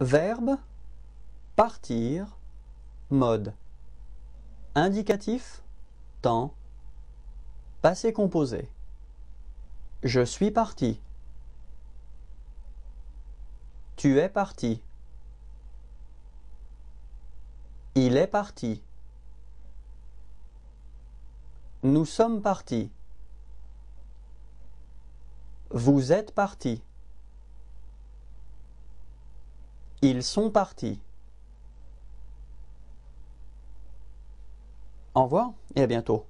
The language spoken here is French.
Verbe partir, mode. Indicatif, temps. Passé composé. Je suis parti. Tu es parti. Il est parti. Nous sommes partis. Vous êtes partis. Ils sont partis. Au revoir et à bientôt.